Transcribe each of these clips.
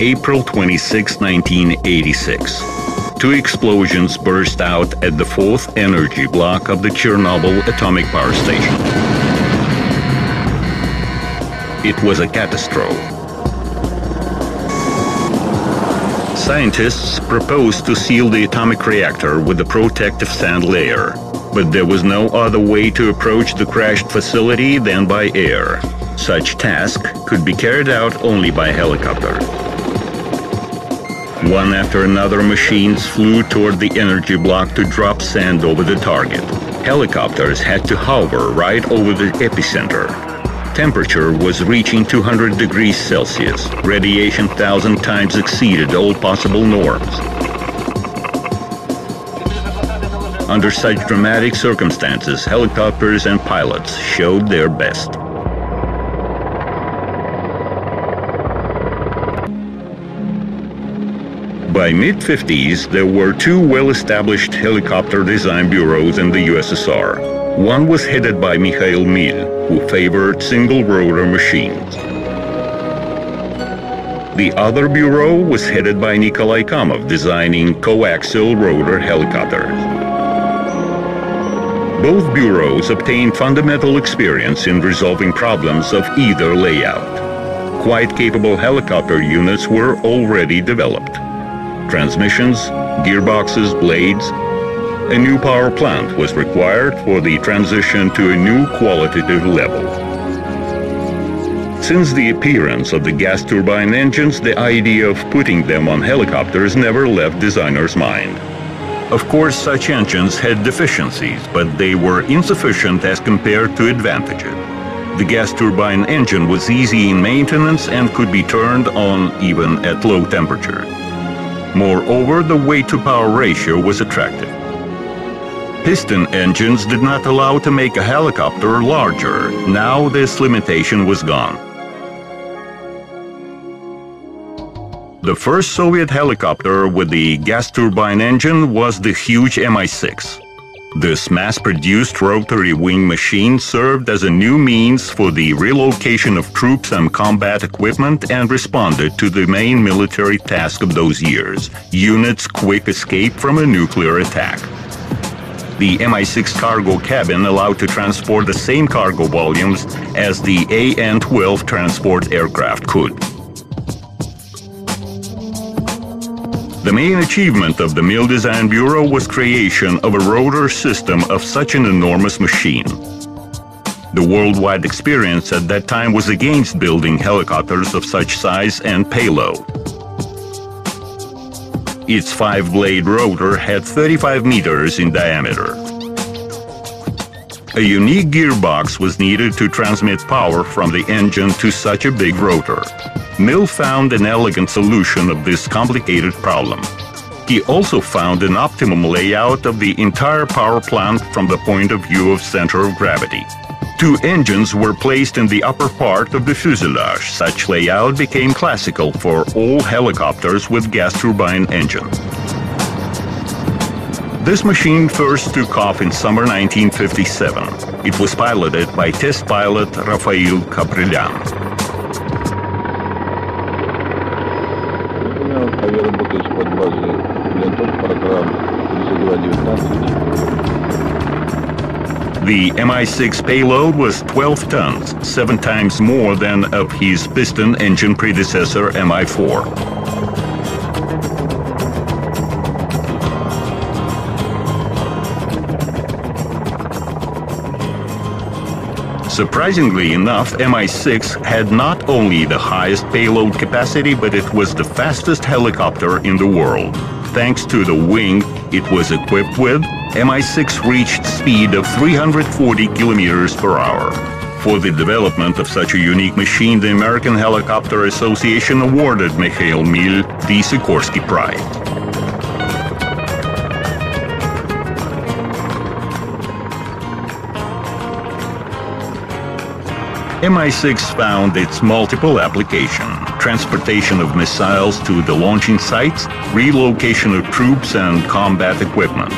April 26, 1986. Two explosions burst out at the fourth energy block of the Chernobyl Atomic Power Station. It was a catastrophe. Scientists proposed to seal the atomic reactor with a protective sand layer, but there was no other way to approach the crashed facility than by air. Such task could be carried out only by helicopter. One after another, machines flew toward the energy block to drop sand over the target. Helicopters had to hover right over the epicenter. Temperature was reaching 200 degrees Celsius. Radiation 1,000 times exceeded all possible norms. Under such dramatic circumstances, helicopters and pilots showed their best. By mid-50s, there were two well-established helicopter design bureaus in the USSR. One was headed by Mikhail Mil, who favored single-rotor machines. The other bureau was headed by Nikolai Kamov, designing coaxial rotor helicopters. Both bureaus obtained fundamental experience in resolving problems of either layout. Quite capable helicopter units were already developed. Transmissions, gearboxes, blades. A new power plant was required for the transition to a new qualitative level. Since the appearance of the gas turbine engines, the idea of putting them on helicopters never left designers' mind. Of course, such engines had deficiencies, but they were insufficient as compared to advantages. The gas turbine engine was easy in maintenance and could be turned on even at low temperature. Moreover, the weight-to-power ratio was attractive. Piston engines did not allow to make a helicopter larger. Now this limitation was gone. The first Soviet helicopter with the gas turbine engine was the huge Mi-6. This mass-produced rotary wing machine served as a new means for the relocation of troops and combat equipment and responded to the main military task of those years: units' quick escape from a nuclear attack. The Mi-6 cargo cabin allowed to transport the same cargo volumes as the AN-12 transport aircraft could. The main achievement of the Mil Design Bureau was creation of a rotor system of such an enormous machine. The worldwide experience at that time was against building helicopters of such size and payload. Its five-blade rotor had 35 meters in diameter. A unique gearbox was needed to transmit power from the engine to such a big rotor. Mil found an elegant solution of this complicated problem. He also found an optimum layout of the entire power plant from the point of view of center of gravity. Two engines were placed in the upper part of the fuselage. Such layout became classical for all helicopters with gas turbine engine. This machine first took off in summer 1957. It was piloted by test pilot Rafael Kaprilyan. The Mi-6 payload was 12 tons, 7 times more than of his piston engine predecessor Mi-4. Surprisingly enough, Mi-6 had not only the highest payload capacity, but it was the fastest helicopter in the world. Thanks to the wing it was equipped with, Mi-6 reached speed of 340 kilometers per hour. For the development of such a unique machine, the American Helicopter Association awarded Mikhail Mil the Sikorsky Prize. Mi-6 found its multiple application: transportation of missiles to the launching sites, relocation of troops and combat equipment.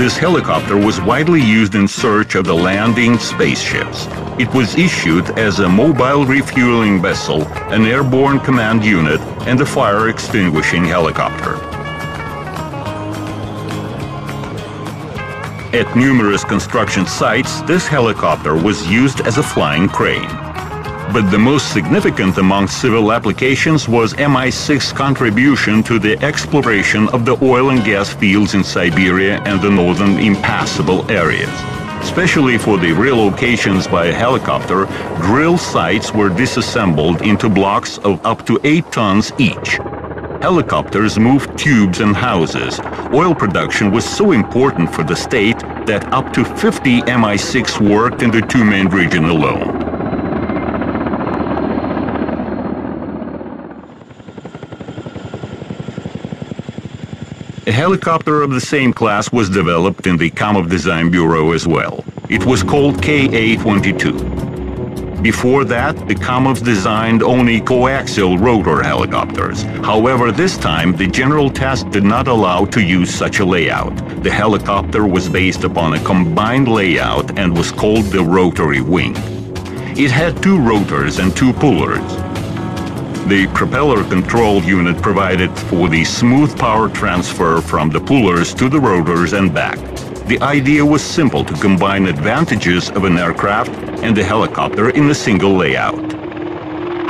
This helicopter was widely used in search of the landing spaceships. It was issued as a mobile refueling vessel, an airborne command unit, and a fire extinguishing helicopter. At numerous construction sites, this helicopter was used as a flying crane. But the most significant among civil applications was Mi-6's contribution to the exploration of the oil and gas fields in Siberia and the northern impassable areas. Especially for the relocations by helicopter, drill sites were disassembled into blocks of up to 8 tons each. Helicopters moved tubes and houses. Oil production was so important for the state that up to 50 Mi-6 worked in the Tumen region alone. A helicopter of the same class was developed in the Kamov Design Bureau as well. It was called Ka-22. Before that, the Kamovs designed only coaxial rotor helicopters. However, this time, the general test did not allow to use such a layout. The helicopter was based upon a combined layout and was called the rotary wing. It had 2 rotors and 2 pullers. The propeller control unit provided for the smooth power transfer from the pullers to the rotors and back. The idea was simple: to combine advantages of an aircraft and a helicopter in a single layout.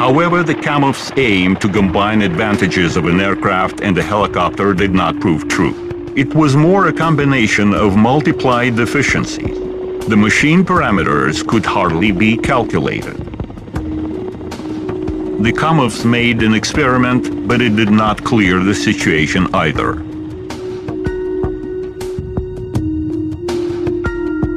However, the Kamov's aim to combine advantages of an aircraft and a helicopter did not prove true. It was more a combination of multiplied deficiencies. The machine parameters could hardly be calculated. The Kamovs made an experiment, but it did not clear the situation either.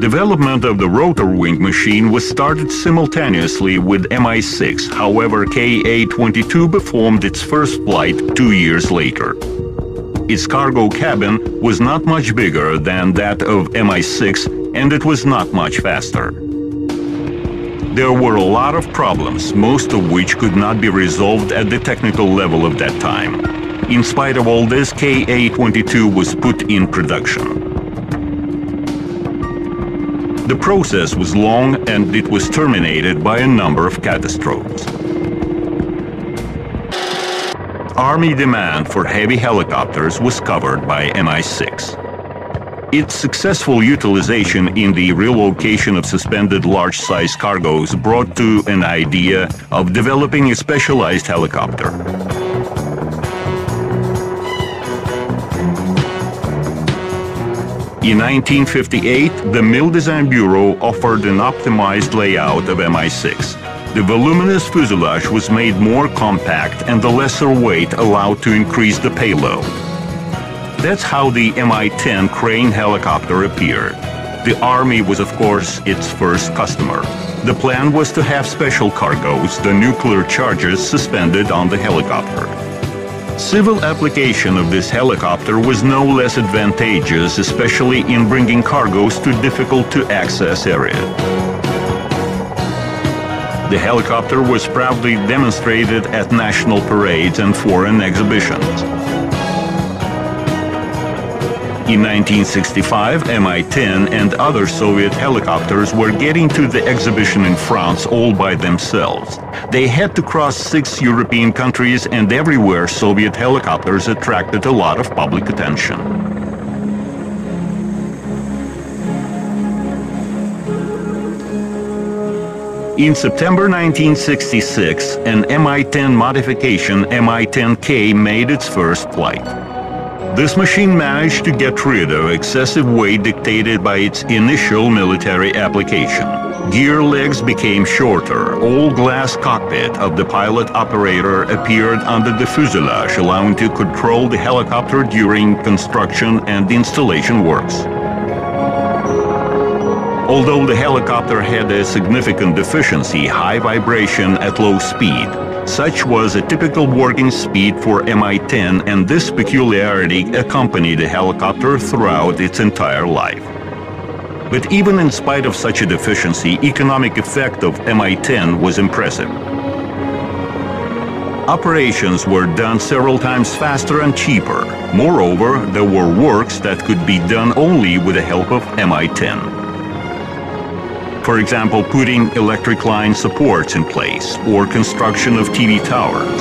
Development of the rotor wing machine was started simultaneously with Mi-6. However, Ka-22 performed its first flight 2 years later. Its cargo cabin was not much bigger than that of Mi-6, and it was not much faster. There were a lot of problems, most of which could not be resolved at the technical level of that time. In spite of all this, Ka-22 was put in production. The process was long, and it was terminated by a number of catastrophes. Army demand for heavy helicopters was covered by Mi-6. Its successful utilization in the relocation of suspended large-sized cargoes brought to an idea of developing a specialized helicopter. In 1958, the Mil Design Bureau offered an optimized layout of Mi-6. The voluminous fuselage was made more compact and the lesser weight allowed to increase the payload. That's how the Mi-10 crane helicopter appeared. The Army was, of course, its first customer. The plan was to have special cargoes, the nuclear charges, suspended on the helicopter. Civil application of this helicopter was no less advantageous, especially in bringing cargoes to difficult-to-access areas. The helicopter was proudly demonstrated at national parades and foreign exhibitions. In 1965, Mi-10 and other Soviet helicopters were getting to the exhibition in France all by themselves. They had to cross 6 European countries, and everywhere Soviet helicopters attracted a lot of public attention. In September 1966, an Mi-10 modification, Mi-10K, made its first flight. This machine managed to get rid of excessive weight dictated by its initial military application. Gear legs became shorter. All glass cockpit of the pilot operator appeared under the fuselage, allowing to control the helicopter during construction and installation works. Although the helicopter had a significant deficiency, high vibration at low speed. Such was a typical working speed for Mi-10, and this peculiarity accompanied the helicopter throughout its entire life. But even in spite of such a deficiency, economic effect of Mi-10 was impressive. Operations were done several times faster and cheaper. Moreover, there were works that could be done only with the help of Mi-10. For example, putting electric line supports in place or construction of TV towers.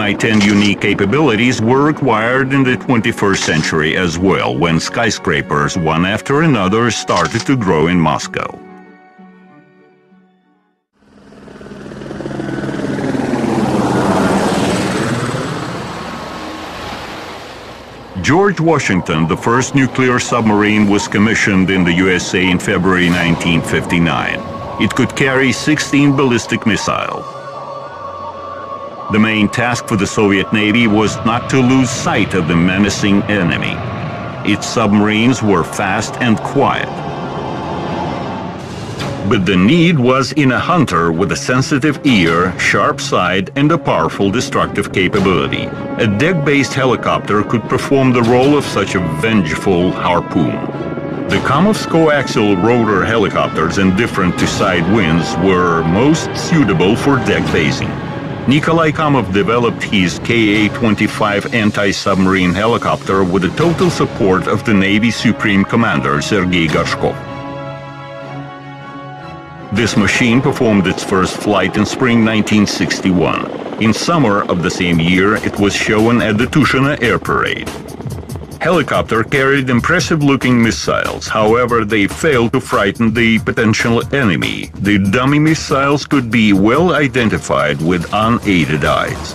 Mi-10 unique capabilities were required in the 21st century as well, when skyscrapers, one after another, started to grow in Moscow. George Washington, the first nuclear submarine, was commissioned in the USA in February 1959. It could carry 16 ballistic missiles. The main task for the Soviet Navy was not to lose sight of the menacing enemy. Its submarines were fast and quiet. But the need was in a hunter with a sensitive ear, sharp sight, and a powerful destructive capability. A deck-based helicopter could perform the role of such a vengeful harpoon. The Kamov's coaxial rotor helicopters, indifferent to side winds, were most suitable for deck basing. Nikolai Kamov developed his Ka-25 anti-submarine helicopter with the total support of the Navy Supreme Commander Sergei Gorshkov. This machine performed its first flight in spring 1961. In summer of the same year, it was shown at the Tushina Air Parade. Helicopter carried impressive-looking missiles, however, they failed to frighten the potential enemy. The dummy missiles could be well identified with unaided eyes.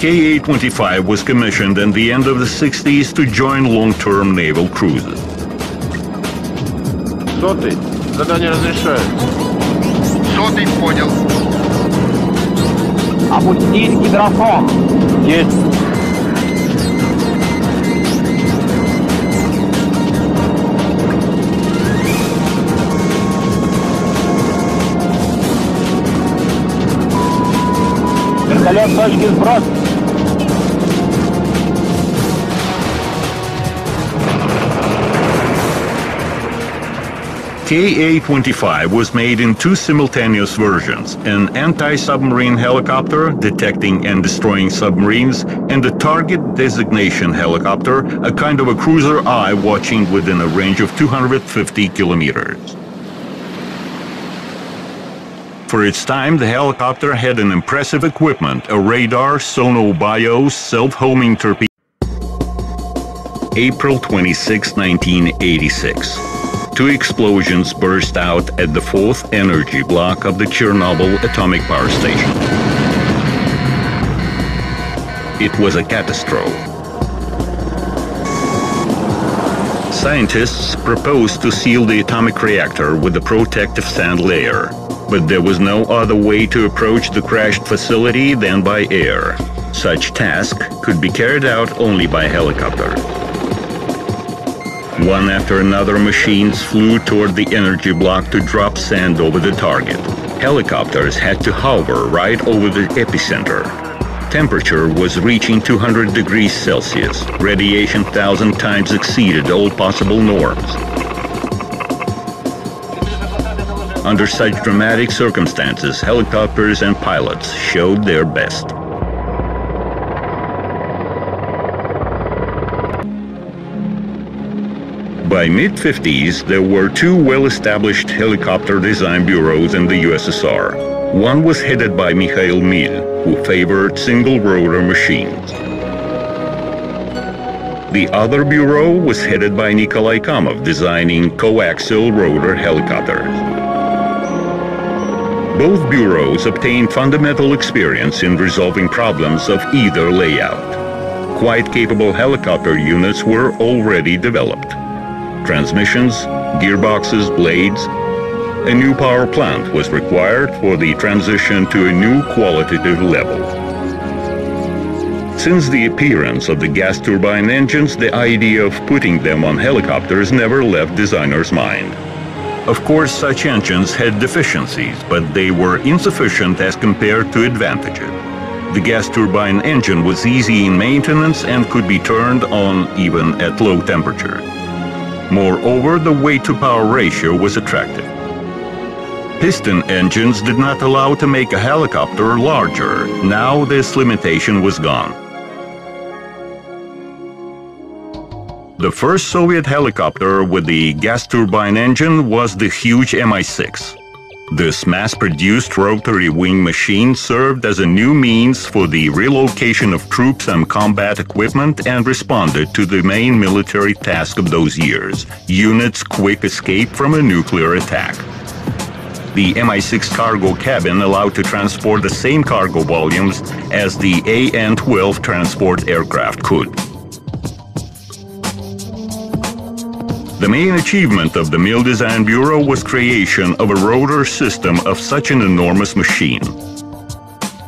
Ka-25 was commissioned at the end of the 60s to join long-term naval cruises. Сотый, задание разрешаю. Сотый, понял. Опустить гидрофон. Есть. Вертолет точки сброс. Ka-25 was made in two simultaneous versions, an anti-submarine helicopter detecting and destroying submarines, and a target designation helicopter, a kind of a cruiser eye watching within a range of 250 kilometers. For its time, the helicopter had an impressive equipment, a radar, sonobios, self-homing torpedo. April 26, 1986. Two explosions burst out at the fourth energy block of the Chernobyl Atomic Power Station. It was a catastrophe. Scientists proposed to seal the atomic reactor with a protective sand layer, but there was no other way to approach the crashed facility than by air. Such task could be carried out only by helicopter. One after another, machines flew toward the energy block to drop sand over the target. Helicopters had to hover right over the epicenter. Temperature was reaching 200 degrees Celsius. Radiation 1,000 times exceeded all possible norms. Under such dramatic circumstances, helicopters and pilots showed their best. By mid-50s, there were two well-established helicopter design bureaus in the USSR. One was headed by Mikhail Mil, who favored single-rotor machines. The other bureau was headed by Nikolai Kamov, designing coaxial rotor helicopters. Both bureaus obtained fundamental experience in resolving problems of either layout. Quite capable helicopter units were already developed. Transmissions, gearboxes, blades. A new power plant was required for the transition to a new qualitative level. Since the appearance of the gas turbine engines, the idea of putting them on helicopters never left designers' mind. Of course, such engines had deficiencies, but they were insufficient as compared to advantages. The gas turbine engine was easy in maintenance and could be turned on even at low temperature. Moreover, the weight-to-power ratio was attractive. Piston engines did not allow to make a helicopter larger. Now this limitation was gone. The first Soviet helicopter with the gas turbine engine was the huge Mi-6. This mass-produced rotary wing machine served as a new means for the relocation of troops and combat equipment and responded to the main military task of those years, units' quick escape from a nuclear attack. The Mi-6 cargo cabin allowed to transport the same cargo volumes as the AN-12 transport aircraft could. The main achievement of the Mil Design Bureau was creation of a rotor system of such an enormous machine.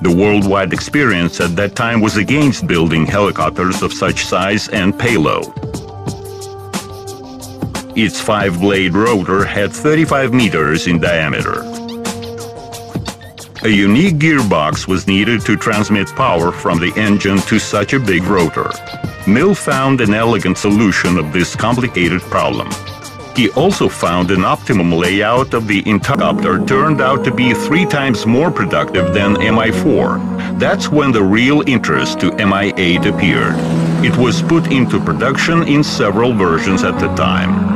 The worldwide experience at that time was against building helicopters of such size and payload. Its five-blade rotor had 35 meters in diameter. A unique gearbox was needed to transmit power from the engine to such a big rotor. Mil found an elegant solution of this complicated problem. He also found an optimum layout of the entire helicopter turned out to be 3 times more productive than Mi-4. That's when the real interest to Mi-8 appeared. It was put into production in several versions at the time.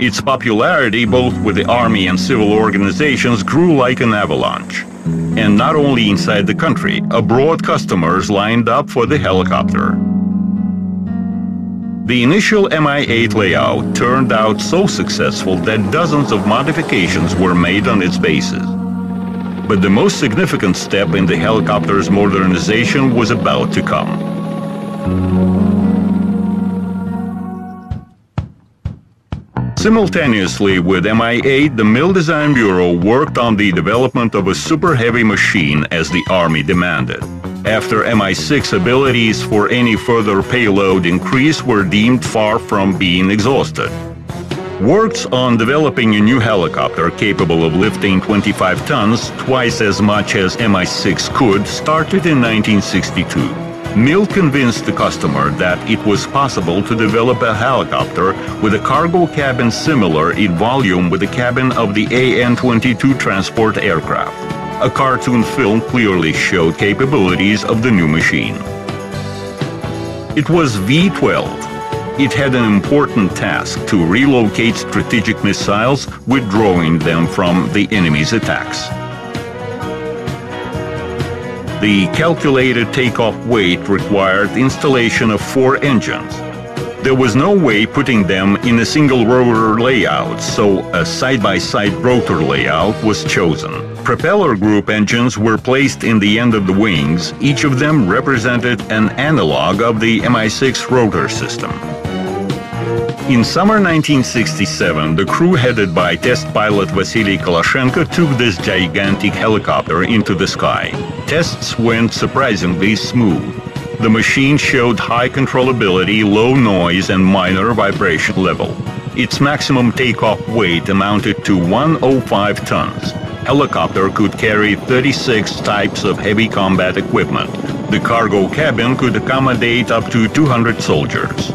Its popularity both with the army and civil organizations grew like an avalanche. And not only inside the country, abroad customers lined up for the helicopter. The initial Mi-8 layout turned out so successful that dozens of modifications were made on its basis. But the most significant step in the helicopter's modernization was about to come. Simultaneously with Mi-8, the Mil Design Bureau worked on the development of a super-heavy machine as the Army demanded. After Mi-6, abilities for any further payload increase were deemed far from being exhausted. Works on developing a new helicopter capable of lifting 25 tons, twice as much as Mi-6 could, started in 1962. Mil convinced the customer that it was possible to develop a helicopter with a cargo cabin similar in volume with the cabin of the AN-22 transport aircraft. A cartoon film clearly showed capabilities of the new machine. It was V-12. It had an important task to relocate strategic missiles, withdrawing them from the enemy's attacks. The calculated takeoff weight required installation of 4 engines. There was no way putting them in a single rotor layout, so a side-by-side rotor layout was chosen. Propeller group engines were placed in the end of the wings. Each of them represented an analog of the Mi-6 rotor system. In summer 1967, the crew headed by test pilot Vasily Kalashenko took this gigantic helicopter into the sky. Tests went surprisingly smooth. The machine showed high controllability, low noise and minor vibration level. Its maximum takeoff weight amounted to 105 tons. Helicopter could carry 36 types of heavy combat equipment. The cargo cabin could accommodate up to 200 soldiers.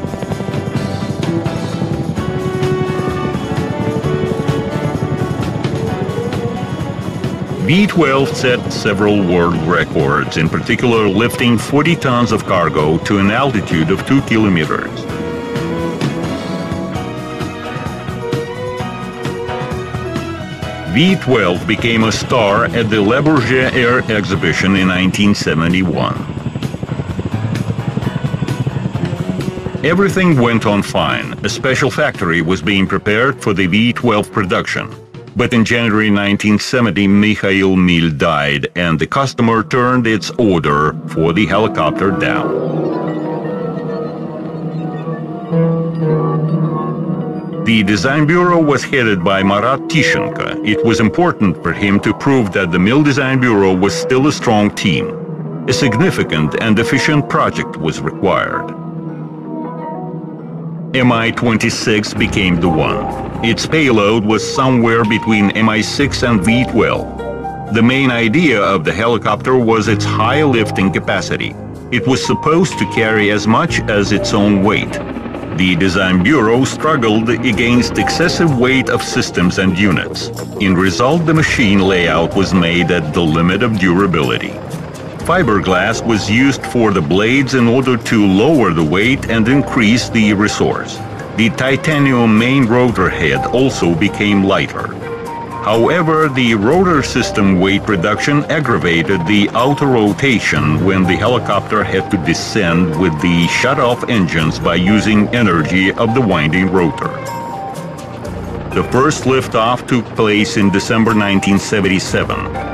V-12 set several world records, in particular lifting 40 tons of cargo to an altitude of 2 kilometers. V-12 became a star at the Le Bourget Air Exhibition in 1971. Everything went on fine. A special factory was being prepared for the V-12 production. But in January 1970, Mikhail Mil died, and the customer turned its order for the helicopter down. The design bureau was headed by Marat Tishchenko. It was important for him to prove that the Mil Design Bureau was still a strong team. A significant and efficient project was required. Mi-26 became the one. Its payload was somewhere between Mi-6 and V-12. The main idea of the helicopter was its high lifting capacity. It was supposed to carry as much as its own weight. The design bureau struggled against excessive weight of systems and units. In result, the machine layout was made at the limit of durability. Fiberglass was used for the blades in order to lower the weight and increase the resource. The titanium main rotor head also became lighter. However, the rotor system weight reduction aggravated the auto-rotation when the helicopter had to descend with the shut-off engines by using energy of the winding rotor. The first liftoff took place in December 1977.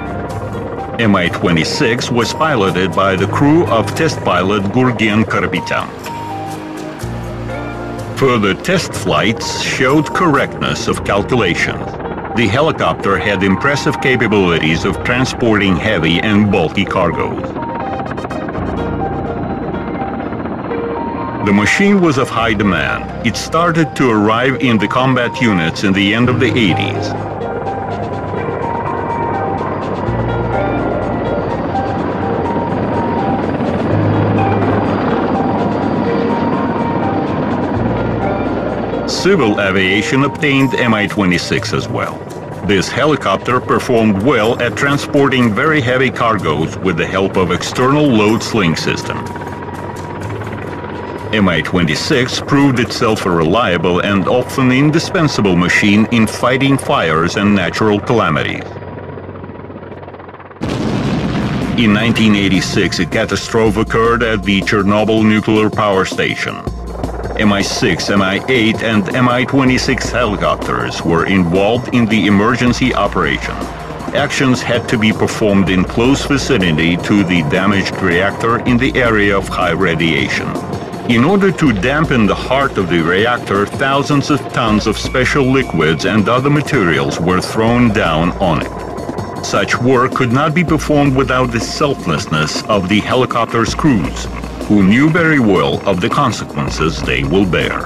Mi-26 was piloted by the crew of test pilot Gurgen Karbita. Further test flights showed correctness of calculations. The helicopter had impressive capabilities of transporting heavy and bulky cargoes. The machine was of high demand. It started to arrive in the combat units in the end of the 80s. Civil aviation obtained Mi-26 as well. This helicopter performed well at transporting very heavy cargoes with the help of external load sling system. Mi-26 proved itself a reliable and often indispensable machine in fighting fires and natural calamities. In 1986, a catastrophe occurred at the Chernobyl nuclear power station. Mi-6, Mi-8, and Mi-26 helicopters were involved in the emergency operation. Actions had to be performed in close vicinity to the damaged reactor in the area of high radiation. In order to dampen the heart of the reactor, thousands of tons of special liquids and other materials were thrown down on it. Such work could not be performed without the selflessness of the helicopter's crews, who knew very well of the consequences they will bear.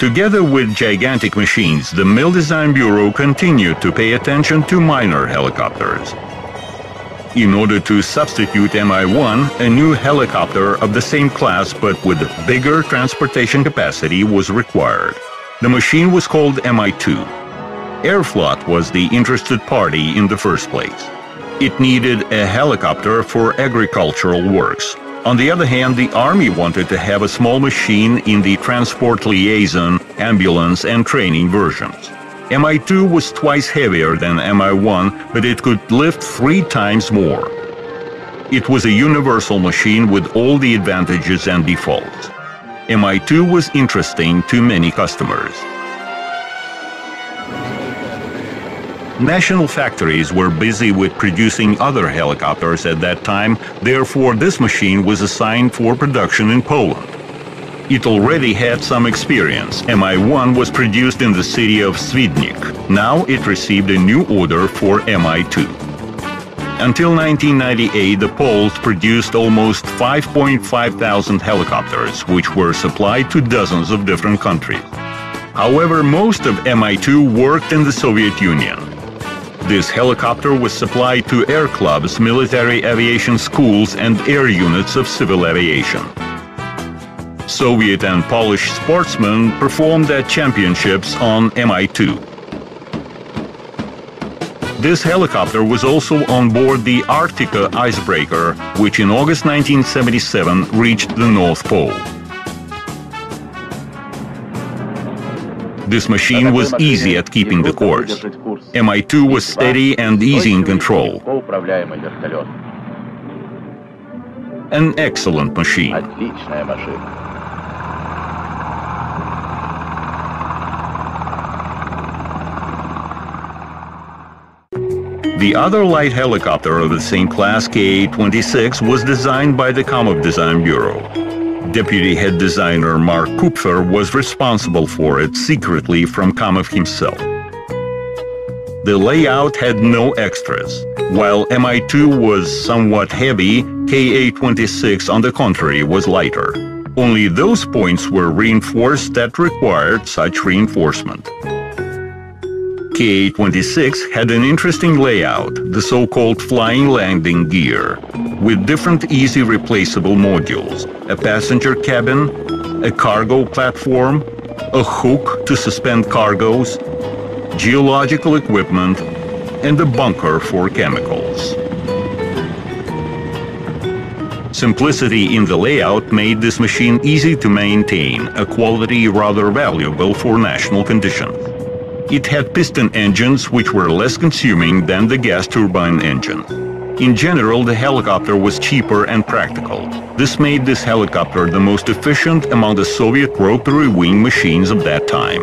Together with gigantic machines, the Mil Design Bureau continued to pay attention to minor helicopters. In order to substitute Mi-1, a new helicopter of the same class but with bigger transportation capacity was required. The machine was called Mi-2. Airflot was the interested party in the first place. It needed a helicopter for agricultural works. On the other hand, the Army wanted to have a small machine in the transport liaison, ambulance, and training versions. Mi-2 was twice heavier than Mi-1, but it could lift 3 times more. It was a universal machine with all the advantages and defaults. Mi-2 was interesting to many customers. National factories were busy with producing other helicopters at that time, therefore this machine was assigned for production in Poland. It already had some experience. Mi-1 was produced in the city of Svidnik. Now it received a new order for Mi-2. Until 1998, the Poles produced almost 5.5 thousand helicopters, which were supplied to dozens of different countries. However, most of Mi-2 worked in the Soviet Union. This helicopter was supplied to air clubs, military aviation schools, and air units of civil aviation. Soviet and Polish sportsmen performed at championships on Mi-2. This helicopter was also on board the Arctica icebreaker, which in August 1977 reached the North Pole. This machine was easy at keeping the course. Mi-2 was steady and easy in control. An excellent machine. The other light helicopter of the same class, Ka-26, was designed by the Kamov Design Bureau. Deputy head designer Mark Kupfer was responsible for it secretly from Kamov himself. The layout had no extras. While Mi-2 was somewhat heavy, Ka-26, on the contrary, was lighter. Only those points were reinforced that required such reinforcement. Ka-26 had an interesting layout, the so-called flying landing gear, with different easy replaceable modules: a passenger cabin, a cargo platform, a hook to suspend cargoes, geological equipment, and a bunker for chemicals. Simplicity in the layout made this machine easy to maintain, a quality rather valuable for national conditions. It had piston engines which were less consuming than the gas turbine engines. In general, the helicopter was cheaper and practical. This made this helicopter the most efficient among the Soviet rotary wing machines of that time.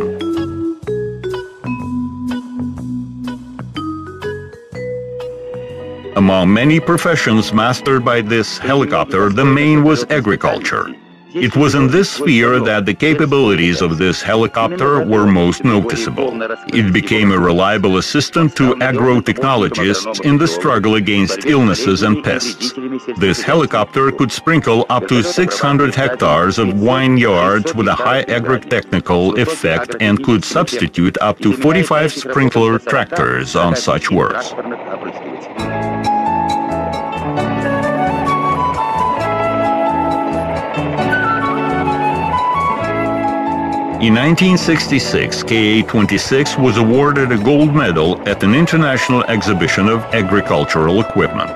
Among many professions mastered by this helicopter, the main was agriculture. It was in this sphere that the capabilities of this helicopter were most noticeable. It became a reliable assistant to agro-technologists in the struggle against illnesses and pests. This helicopter could sprinkle up to 600 hectares of vineyards with a high agrotechnical effect and could substitute up to 45 sprinkler tractors on such works. In 1966, Ka-26 was awarded a gold medal at an international exhibition of agricultural equipment.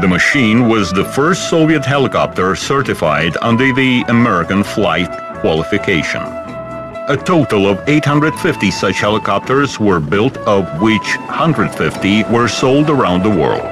The machine was the first Soviet helicopter certified under the American flight qualification. A total of 850 such helicopters were built, of which 150 were sold around the world.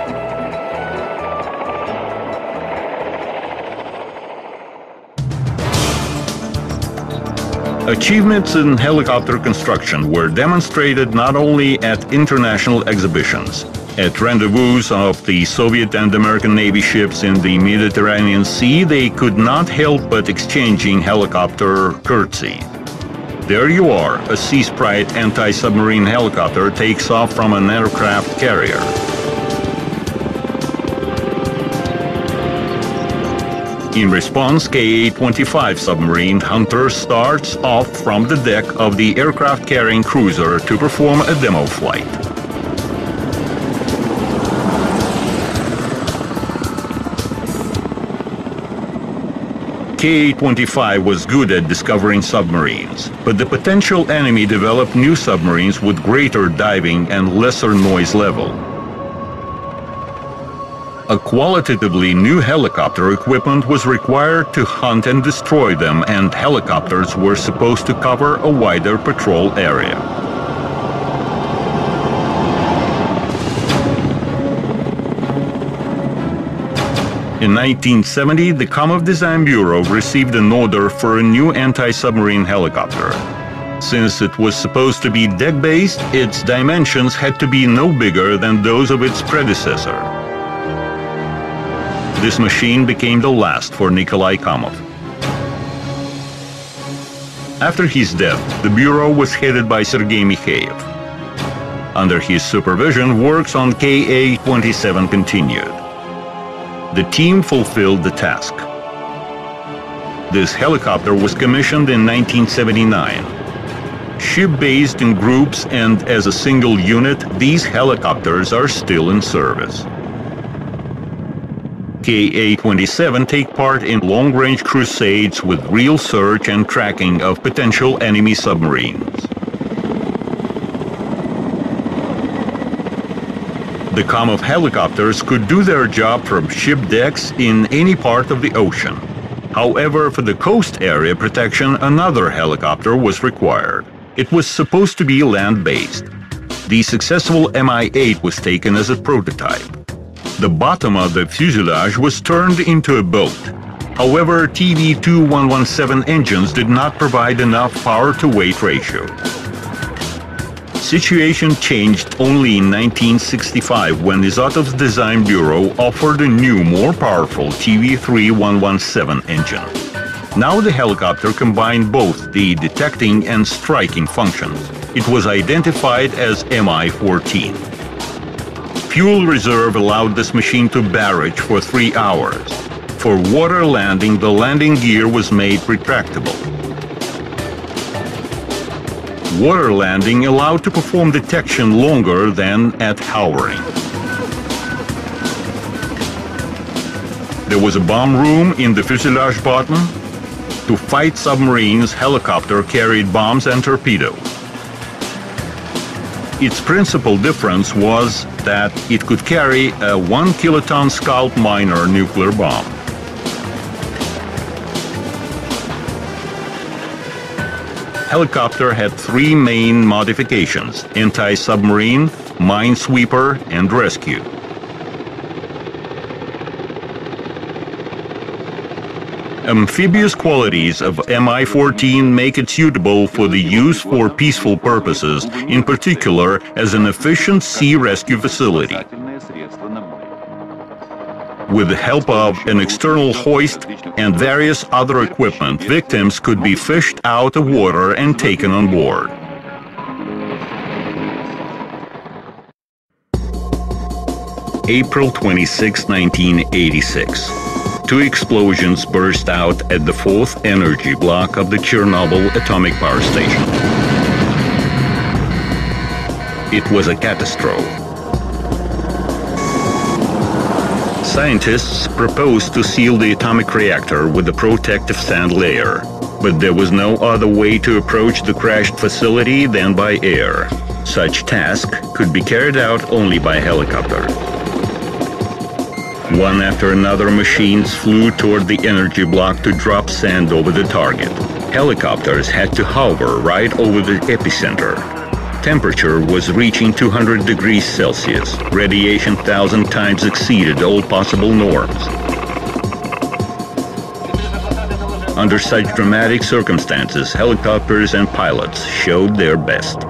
Achievements in helicopter construction were demonstrated not only at international exhibitions. At rendezvous of the Soviet and American Navy ships in the Mediterranean Sea, they could not help but exchanging helicopter curtsies. There you are, a Sea Sprite anti-submarine helicopter takes off from an aircraft carrier. In response, Ka-25 submarine Hunter starts off from the deck of the aircraft carrying cruiser to perform a demo flight. Ka-25 was good at discovering submarines, but the potential enemy developed new submarines with greater diving and lesser noise level. A qualitatively new helicopter equipment was required to hunt and destroy them, and helicopters were supposed to cover a wider patrol area. In 1970, the Kamov Design Bureau received an order for a new anti-submarine helicopter. Since it was supposed to be deck-based, its dimensions had to be no bigger than those of its predecessor. This machine became the last for Nikolai Kamov. After his death, the Bureau was headed by Sergei Mikhail. Under his supervision, works on Ka-27 continued. The team fulfilled the task. This helicopter was commissioned in 1979. Ship-based in groups and as a single unit, these helicopters are still in service. Ka-27 take part in long-range crusades with real search and tracking of potential enemy submarines. The Kamov helicopters could do their job from ship decks in any part of the ocean. However, for the coast area protection, another helicopter was required. It was supposed to be land-based. The successful Mi-8 was taken as a prototype. The bottom of the fuselage was turned into a boat. However, TV-2117 engines did not provide enough power-to-weight ratio. Situation changed only in 1965 when Izotov's design bureau offered a new, more powerful TV-3117 engine. Now the helicopter combined both the detecting and striking functions. It was identified as Mi-14. Fuel reserve allowed this machine to barrage for 3 hours. For water landing, the landing gear was made retractable. Water landing allowed to perform detection longer than at Howering. There was a bomb room in the fuselage bottom. to fight submarines, helicopter carried bombs and torpedoes. Its principal difference was that it could carry a 1-kiloton scalp miner nuclear bomb. Helicopter had three main modifications: anti-submarine, minesweeper, and rescue. Amphibious qualities of Mi-14 make it suitable for the use for peaceful purposes, in particular as an efficient sea rescue facility. With the help of an external hoist and various other equipment, victims could be fished out of water and taken on board. April 26, 1986. Two explosions burst out at the 4th energy block of the Chernobyl Atomic Power Station. It was a catastrophe. Scientists proposed to seal the atomic reactor with a protective sand layer, but there was no other way to approach the crashed facility than by air. Such task could be carried out only by helicopter. One after another, machines flew toward the energy block to drop sand over the target. Helicopters had to hover right over the epicenter. Temperature was reaching 200 degrees Celsius. Radiation 1,000 times exceeded all possible norms. Under such dramatic circumstances, helicopters and pilots showed their best.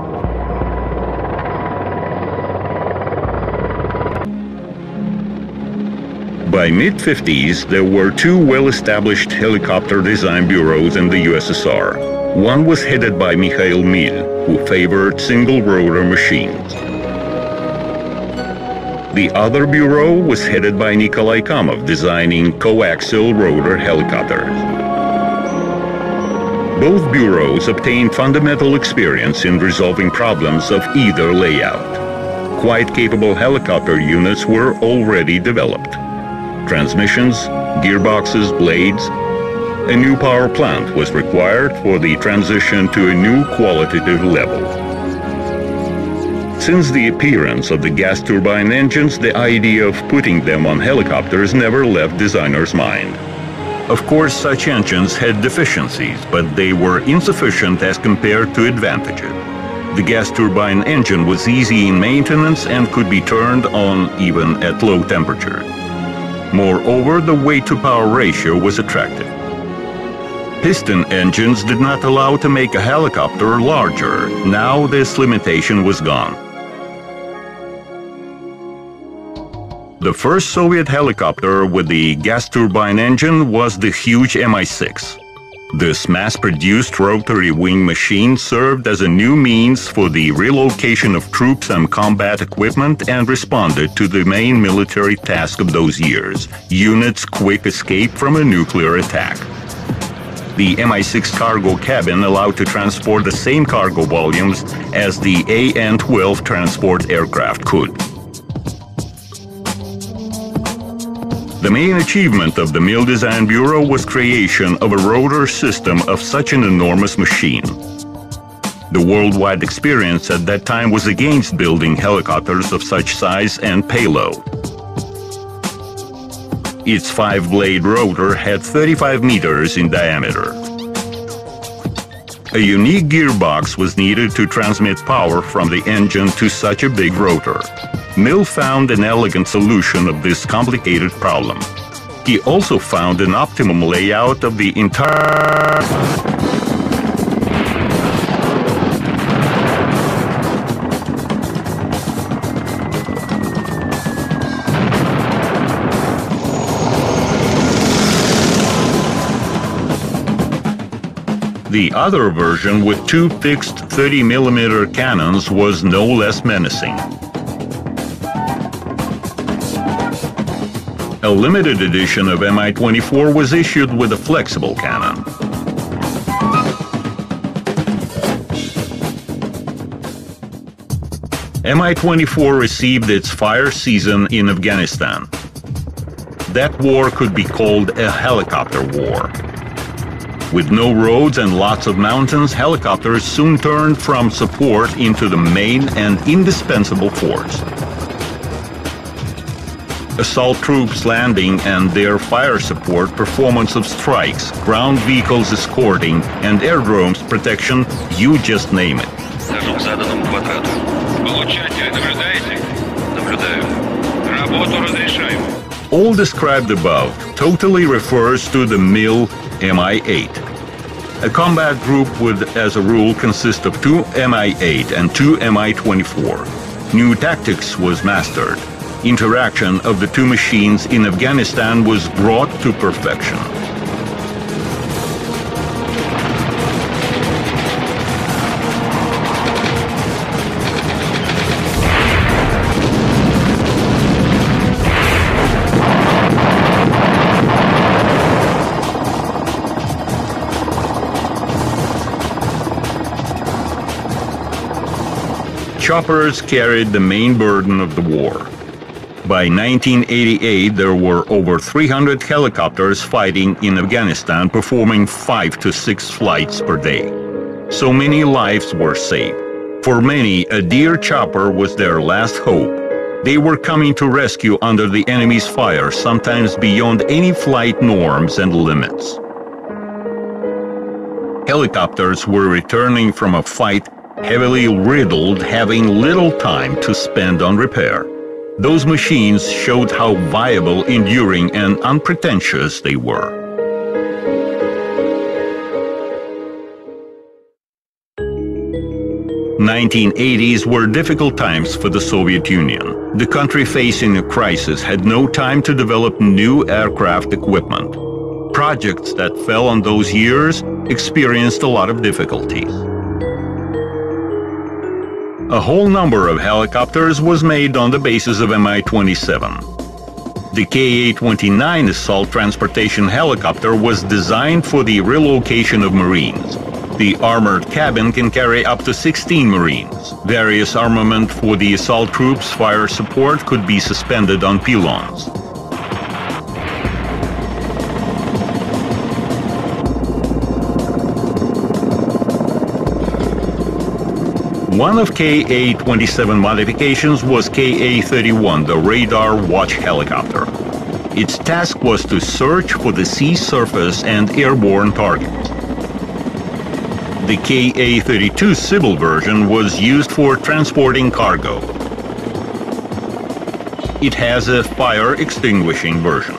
By mid-50s, there were two well-established helicopter design bureaus in the USSR. One was headed by Mikhail Mil, who favored single-rotor machines. The other bureau was headed by Nikolai Kamov, designing coaxial rotor helicopters. Both bureaus obtained fundamental experience in resolving problems of either layout. Quite capable helicopter units were already developed. Transmissions, gearboxes, blades. A new power plant was required for the transition to a new qualitative level. Since the appearance of the gas turbine engines, the idea of putting them on helicopters never left designers' mind. Of course, such engines had deficiencies, but they were insufficient as compared to advantages. The gas turbine engine was easy in maintenance and could be turned on even at low temperature. Moreover, the weight-to-power ratio was attractive. Piston engines did not allow to make a helicopter larger. Now this limitation was gone. The first Soviet helicopter with the gas turbine engine was the huge Mi-6. This mass-produced rotary wing machine served as a new means for the relocation of troops and combat equipment and responded to the main military task of those years: units' quick escape from a nuclear attack. The Mi-6 cargo cabin allowed to transport the same cargo volumes as the AN-12 transport aircraft could. The main achievement of the Mil Design Bureau was creation of a rotor system of such an enormous machine. The worldwide experience at that time was against building helicopters of such size and payload. Its 5-blade rotor had 35 meters in diameter. A unique gearbox was needed to transmit power from the engine to such a big rotor. Mil found an elegant solution of this complicated problem. He also found an optimum layout of the entire... The other version with two fixed 30mm cannons was no less menacing. A limited edition of Mi-24 was issued with a flexible cannon. Mi-24 received its fire season in Afghanistan. That war could be called a helicopter war. With no roads and lots of mountains, helicopters soon turned from support into the main and indispensable force. Assault troops landing and their fire support, performance of strikes, ground vehicles escorting, and airdromes protection, you just name it. All described above totally refers to the Mil Mi-8. A combat group would, as a rule, consist of 2 Mi-8 and 2 Mi-24. New tactics was mastered. Interaction of the two machines in Afghanistan was brought to perfection. Choppers carried the main burden of the war. By 1988, there were over 300 helicopters fighting in Afghanistan, performing 5 to 6 flights per day. So many lives were saved. For many, a deer chopper was their last hope. They were coming to rescue under the enemy's fire, sometimes beyond any flight norms and limits. Helicopters were returning from a fight heavily riddled, having little time to spend on repair. Those machines showed how viable, enduring, and unpretentious they were. The 1980s were difficult times for the Soviet Union. The country facing a crisis had no time to develop new aircraft equipment. Projects that fell on those years experienced a lot of difficulties. A whole number of helicopters was made on the basis of Mi-27. The Ka-29 assault transportation helicopter was designed for the relocation of Marines. The armored cabin can carry up to 16 Marines. Various armament for the assault troops' fire support could be suspended on pylons. One of Ka-27 modifications was Ka-31, the radar watch helicopter. Its task was to search for the sea surface and airborne targets. The Ka-32 civil version was used for transporting cargo. It has a fire extinguishing version.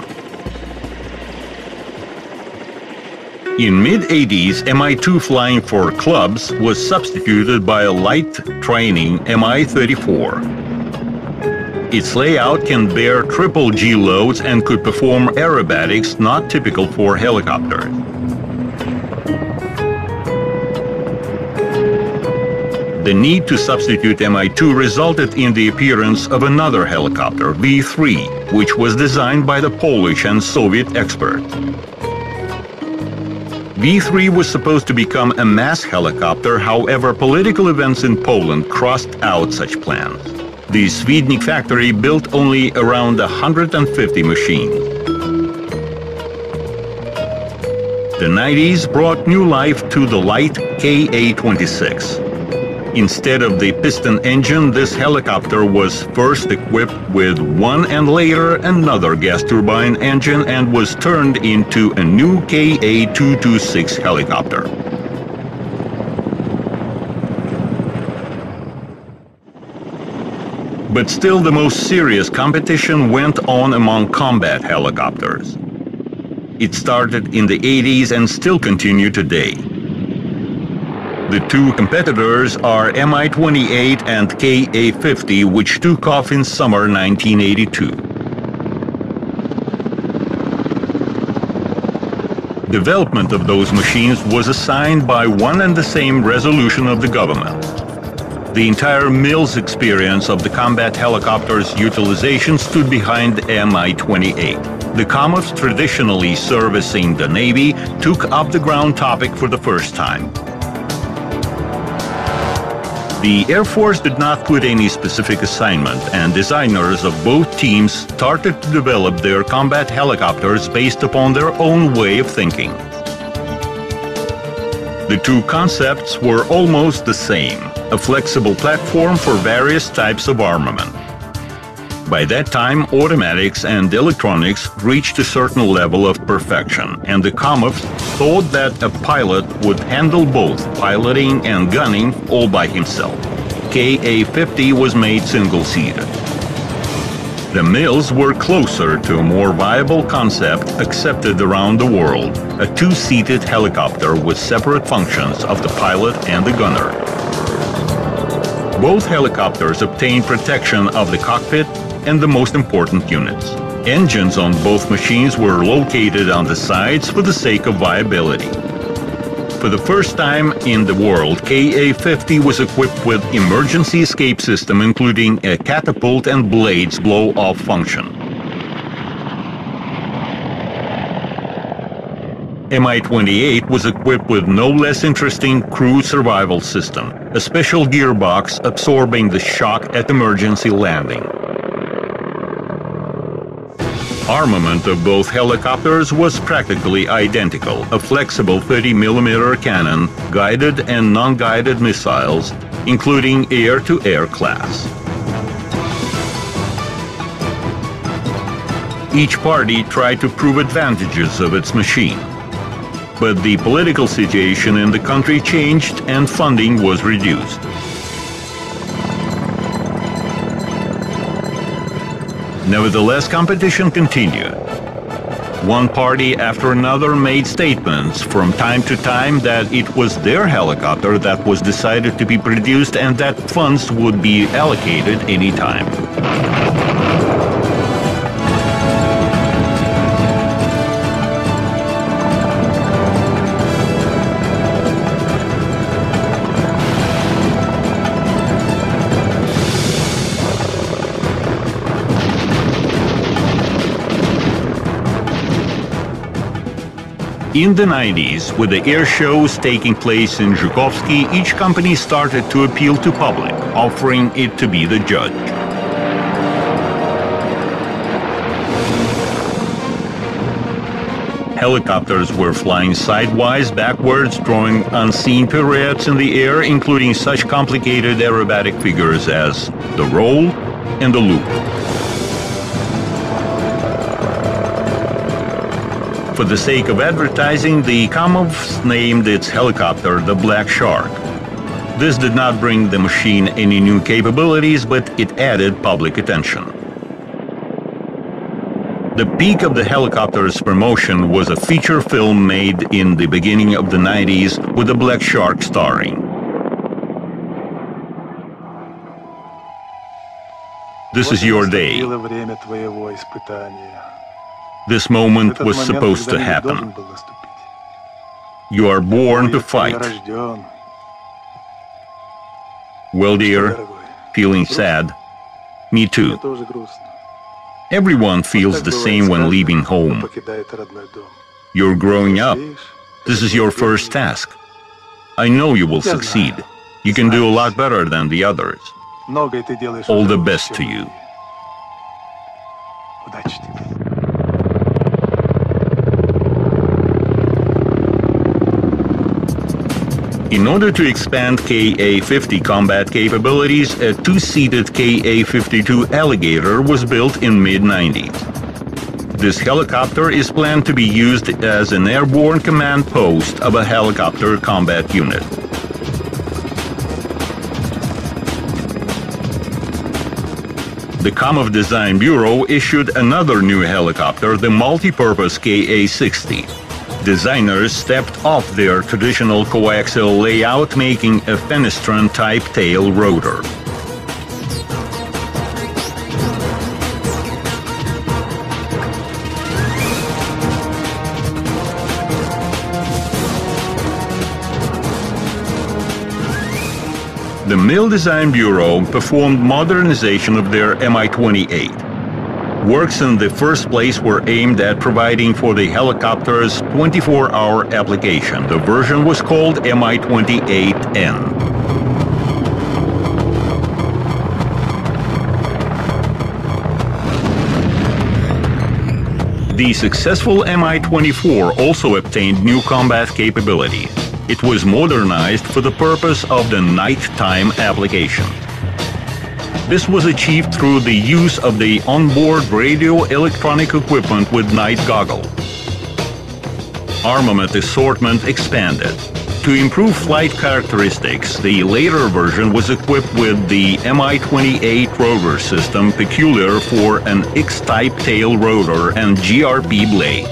In mid-80s, Mi-2 flying for clubs was substituted by a light training Mi-34. Its layout can bear triple G loads and could perform aerobatics not typical for helicopters. The need to substitute Mi-2 resulted in the appearance of another helicopter, V-3, which was designed by the Polish and Soviet experts. V-3 was supposed to become a mass helicopter, however, political events in Poland crossed out such plans. The Svidnik factory built only around 150 machines. The 90s brought new life to the light Ka-26. Instead of the piston engine, this helicopter was first equipped with one and later another gas turbine engine and was turned into a new Ka-226 helicopter. But still, the most serious competition went on among combat helicopters. It started in the 80s and still continues today. The two competitors are Mi-28 and Ka-50, which took off in summer 1982. Development of those machines was assigned by one and the same resolution of the government. The entire Mil's experience of the combat helicopter's utilization stood behind Mi-28. The Kamovs, traditionally servicing the Navy, took up the ground topic for the first time. The Air Force did not put any specific assignment, and designers of both teams started to develop their combat helicopters based upon their own way of thinking. The two concepts were almost the same, a flexible platform for various types of armament. By that time, automatics and electronics reached a certain level of perfection, and the Kamovs thought that a pilot would handle both piloting and gunning all by himself. Ka-50 was made single-seated. The Mils were closer to a more viable concept accepted around the world, a two-seated helicopter with separate functions of the pilot and the gunner. Both helicopters obtained protection of the cockpit and the most important units. Engines on both machines were located on the sides for the sake of viability. For the first time in the world, Ka-50 was equipped with emergency escape system, including a catapult and blades blow-off function. Mi-28 was equipped with no less interesting crew survival system, a special gearbox absorbing the shock at emergency landing. Armament of both helicopters was practically identical, a flexible 30mm cannon, guided and non-guided missiles, including air-to-air class. Each party tried to prove advantages of its machine. But the political situation in the country changed and funding was reduced. Nevertheless, competition continued. One party after another made statements from time to time that it was their helicopter that was decided to be produced and that funds would be allocated any time. In the 90s, with the air shows taking place in Zhukovsky, each company started to appeal to public, offering it to be the judge. Helicopters were flying sidewise, backwards, drawing unseen pirouettes in the air, including such complicated aerobatic figures as the roll and the loop. For the sake of advertising, the Kamovs named its helicopter the Black Shark. This did not bring the machine any new capabilities, but it added public attention. The peak of the helicopter's promotion was a feature film made in the beginning of the 90s with the Black Shark starring. This is your day. This moment was supposed to happen. You are born to fight. Well, dear, feeling sad. Me too. Everyone feels the same when leaving home. You're growing up. This is your first task. I know you will succeed. You can do a lot better than the others. All the best to you. In order to expand Ka-50 combat capabilities, a two-seated Ka-52 Alligator was built in mid-90s. This helicopter is planned to be used as an airborne command post of a helicopter combat unit. The Kamov Design Bureau issued another new helicopter, the multi-purpose Ka-60. Designers stepped off their traditional coaxial layout, making a fenestron-type tail rotor. The Mil Design Bureau performed modernization of their Mi-28. Works in the first place were aimed at providing for the helicopter's 24-hour application. The version was called Mi-28N. The successful Mi-24 also obtained new combat capabilities. it was modernized for the purpose of the nighttime application. This was achieved through the use of the onboard radio electronic equipment with night goggles. Armament assortment expanded. To improve flight characteristics, the later version was equipped with the Mi-28 rotor system peculiar for an X-type tail rotor and GRP blade.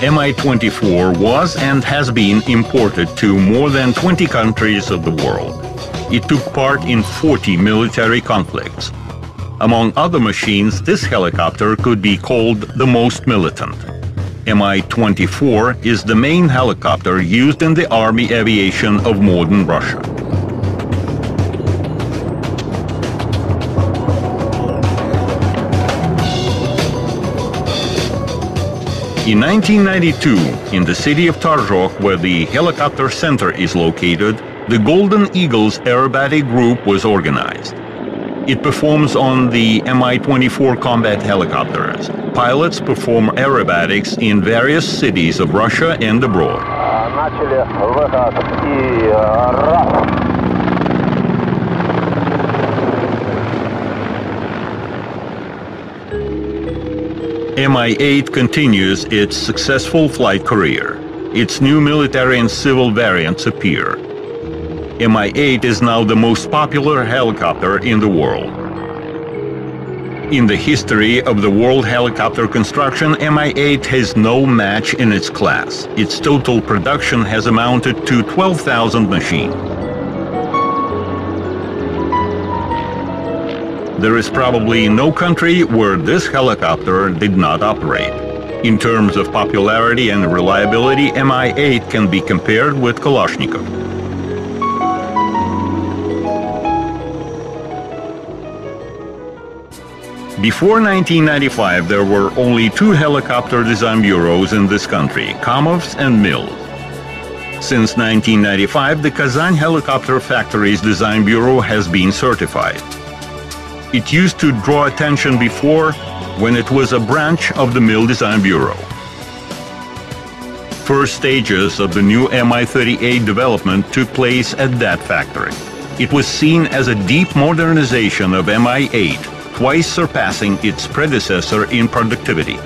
Mi-24 was and has been imported to more than 20 countries of the world. It took part in 40 military conflicts. Among other machines, this helicopter could be called the most militant. Mi-24 is the main helicopter used in the army aviation of modern Russia. In 1992, in the city of Tarzhok, where the helicopter center is located, the Golden Eagles aerobatic group was organized. It performs on the Mi-24 combat helicopters. Pilots perform aerobatics in various cities of Russia and abroad. Mi-8 continues its successful flight career. Its new military and civil variants appear. Mi-8 is now the most popular helicopter in the world. In the history of the world helicopter construction, Mi-8 has no match in its class. Its total production has amounted to 12,000 machines. There is probably no country where this helicopter did not operate. In terms of popularity and reliability, Mi-8 can be compared with Kalashnikov. Before 1995, there were only two helicopter design bureaus in this country, Kamov's and Mil's. Since 1995, the Kazan Helicopter Factory's design bureau has been certified. It used to draw attention before, when it was a branch of the Mil Design Bureau. First stages of the new Mi-38 development took place at that factory. It was seen as a deep modernization of Mi-8, twice surpassing its predecessor in productivity.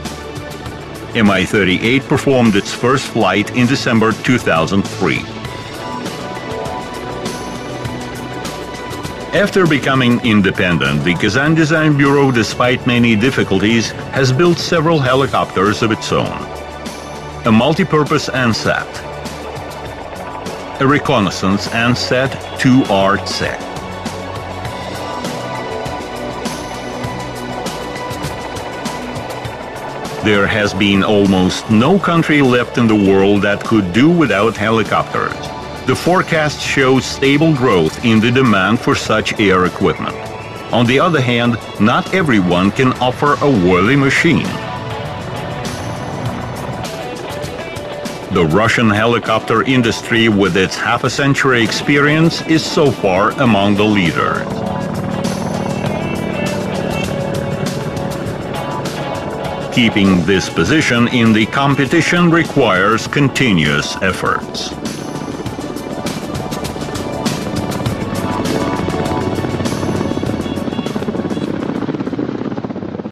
Mi-38 performed its first flight in December 2003. After becoming independent, the Kazan Design Bureau, despite many difficulties, has built several helicopters of its own. A multipurpose ANSAT, a reconnaissance ANSAT 2R Tsek. There has been almost no country left in the world that could do without helicopters. The forecast shows stable growth in the demand for such air equipment. On the other hand, not everyone can offer a worthy machine. The Russian helicopter industry, with its half a century experience, is so far among the leaders. Keeping this position in the competition requires continuous efforts.